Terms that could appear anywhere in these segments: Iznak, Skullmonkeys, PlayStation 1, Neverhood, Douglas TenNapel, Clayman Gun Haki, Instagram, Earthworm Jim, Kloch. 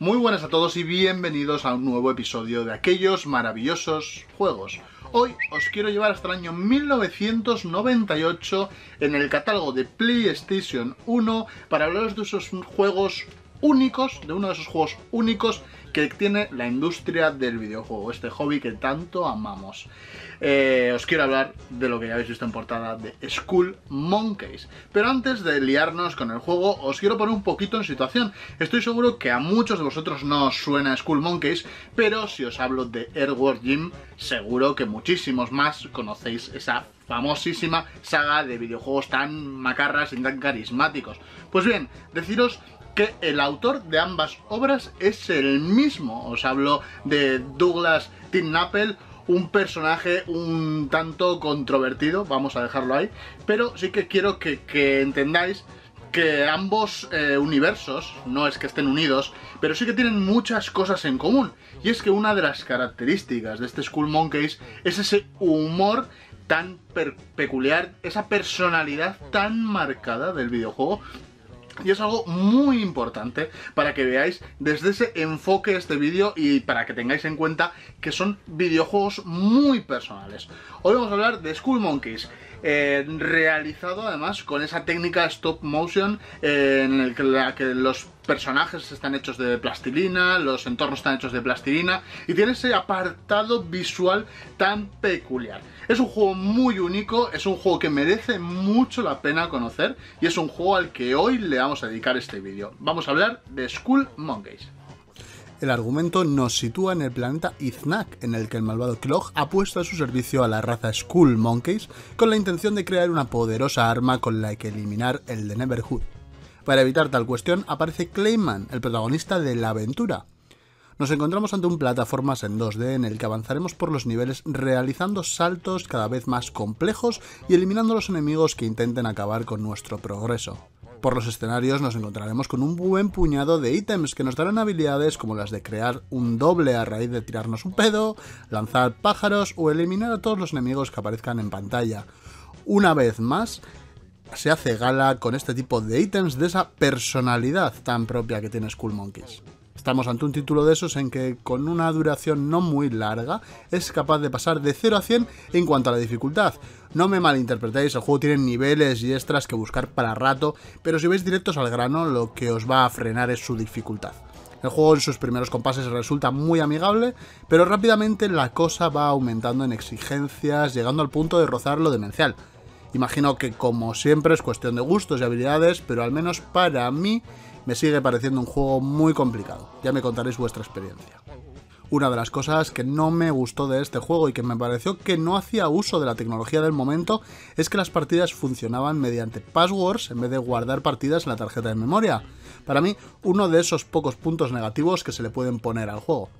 Muy buenas a todos y bienvenidos a un nuevo episodio de aquellos maravillosos juegos. Hoy os quiero llevar hasta el año 1998 en el catálogo de PlayStation 1 para hablaros de esos juegos únicos, de uno de esos juegos únicos que tiene la industria del videojuego, este hobby que tanto amamos. Os quiero hablar de lo que ya habéis visto en portada de Skullmonkeys. Pero antes de liarnos con el juego, os quiero poner un poquito en situación. Estoy seguro que a muchos de vosotros no os suena Skullmonkeys, pero si os hablo de Earthworm Jim, seguro que muchísimos más conocéis esa famosísima saga de videojuegos tan macarras y tan carismáticos. Pues bien, deciros que el autor de ambas obras es el mismo. Os hablo de Douglas TenNapel, un personaje un tanto controvertido, vamos a dejarlo ahí, pero sí que quiero que entendáis que ambos universos, no es que estén unidos, pero sí que tienen muchas cosas en común. Y es que una de las características de este Skullmonkeys es ese humor tan peculiar, esa personalidad tan marcada del videojuego. Y es algo muy importante para que veáis desde ese enfoque este vídeo y para que tengáis en cuenta que son videojuegos muy personales. Hoy vamos a hablar de Skullmonkeys, realizado además con esa técnica stop motion en la que los personajes están hechos de plastilina, los entornos están hechos de plastilina y tiene ese apartado visual tan peculiar. Es un juego muy único, es un juego que merece mucho la pena conocer y es un juego al que hoy le vamos a dedicar este vídeo. Vamos a hablar de Skullmonkeys. El argumento nos sitúa en el planeta Iznak, en el que el malvado Kloch ha puesto a su servicio a la raza Skullmonkeys con la intención de crear una poderosa arma con la que eliminar el de Neverhood. Para evitar tal cuestión aparece Clayman, el protagonista de la aventura. Nos encontramos ante un plataformas en 2D en el que avanzaremos por los niveles realizando saltos cada vez más complejos y eliminando los enemigos que intenten acabar con nuestro progreso. Por los escenarios nos encontraremos con un buen puñado de ítems que nos darán habilidades como las de crear un doble a raíz de tirarnos un pedo, lanzar pájaros o eliminar a todos los enemigos que aparezcan en pantalla. Una vez más, se hace gala con este tipo de ítems de esa personalidad tan propia que tiene Skullmonkeys. Estamos ante un título de esos en que, con una duración no muy larga, es capaz de pasar de 0 a 100 en cuanto a la dificultad. No me malinterpretéis, el juego tiene niveles y extras que buscar para rato, pero si vais directos al grano, lo que os va a frenar es su dificultad. El juego en sus primeros compases resulta muy amigable, pero rápidamente la cosa va aumentando en exigencias, llegando al punto de rozar lo demencial. Imagino que, como siempre, es cuestión de gustos y habilidades, pero al menos para mí me sigue pareciendo un juego muy complicado. Ya me contaréis vuestra experiencia. Una de las cosas que no me gustó de este juego y que me pareció que no hacía uso de la tecnología del momento es que las partidas funcionaban mediante passwords en vez de guardar partidas en la tarjeta de memoria. Para mí, uno de esos pocos puntos negativos que se le pueden poner al juego.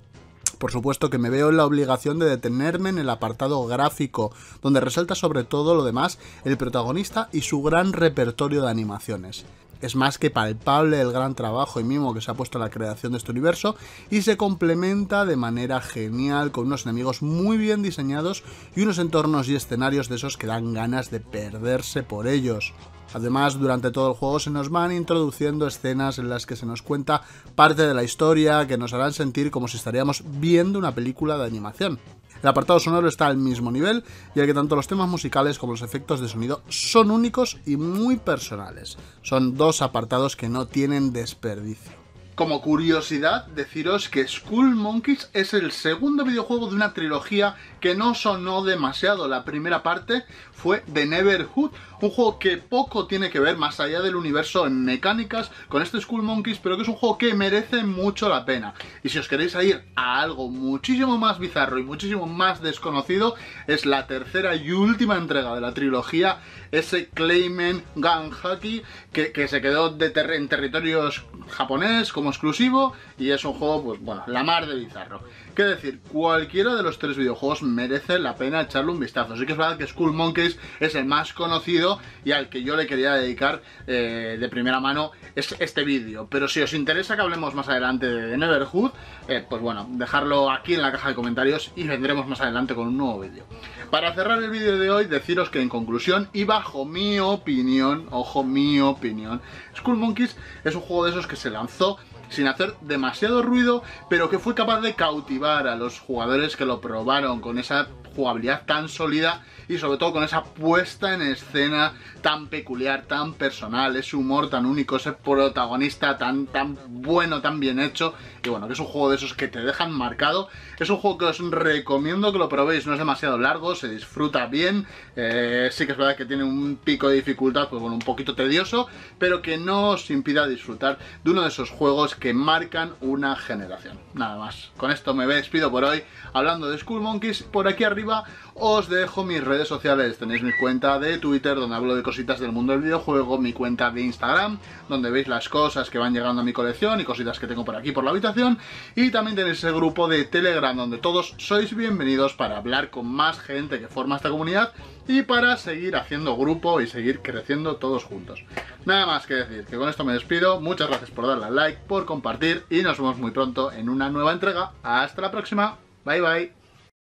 Por supuesto que me veo en la obligación de detenerme en el apartado gráfico, donde resalta sobre todo lo demás el protagonista y su gran repertorio de animaciones. Es más que palpable el gran trabajo y mimo que se ha puesto en la creación de este universo y se complementa de manera genial con unos enemigos muy bien diseñados y unos entornos y escenarios de esos que dan ganas de perderse por ellos. Además, durante todo el juego se nos van introduciendo escenas en las que se nos cuenta parte de la historia que nos harán sentir como si estaríamos viendo una película de animación. El apartado sonoro está al mismo nivel, ya que tanto los temas musicales como los efectos de sonido son únicos y muy personales. Son dos apartados que no tienen desperdicio. Como curiosidad, deciros que Skullmonkeys es el segundo videojuego de una trilogía que no sonó demasiado. La primera parte fue de Neverhood, un juego que poco tiene que ver más allá del universo en mecánicas con este Skullmonkeys, pero que es un juego que merece mucho la pena. Y si os queréis ir a algo muchísimo más bizarro y muchísimo más desconocido, es la tercera y última entrega de la trilogía, ese Clayman Gun Haki, que se quedó en territorios japonés como exclusivo, y es un juego, pues bueno, la mar de bizarro. Qué decir, cualquiera de los tres videojuegos merece la pena echarle un vistazo. Sí que es verdad que Skullmonkeys es el más conocido y al que yo le quería dedicar de primera mano este vídeo, pero si os interesa que hablemos más adelante de Neverhood, pues bueno, dejarlo aquí en la caja de comentarios y vendremos más adelante con un nuevo vídeo. Para cerrar el vídeo de hoy, deciros que en conclusión y bajo mi opinión, ojo, mi opinión, Skullmonkeys es un juego de esos que se lanzó sin hacer demasiado ruido, pero que fue capaz de cautivar a los jugadores que lo probaron con esa jugabilidad tan sólida y sobre todo con esa puesta en escena tan peculiar, tan personal, ese humor tan único, ese protagonista tan bueno, tan bien hecho. Y bueno, que es un juego de esos que te dejan marcado. Es un juego que os recomiendo que lo probéis, no es demasiado largo, se disfruta bien. Sí que es verdad que tiene un pico de dificultad, pues bueno, un poquito tedioso, pero que no os impida disfrutar de uno de esos juegos que marcan una generación. Nada más, con esto me despido por hoy hablando de Skullmonkeys. Por aquí arriba os dejo mis redes sociales, tenéis mi cuenta de Twitter donde hablo de cositas del mundo del videojuego, mi cuenta de Instagram donde veis las cosas que van llegando a mi colección y cositas que tengo por aquí por la habitación, y también tenéis el grupo de Telegram donde todos sois bienvenidos para hablar con más gente que forma esta comunidad y para seguir haciendo grupo y seguir creciendo todos juntos. Nada más que decir, que con esto me despido, muchas gracias por darle al like, por compartir, y nos vemos muy pronto en una nueva entrega. Hasta la próxima, bye bye.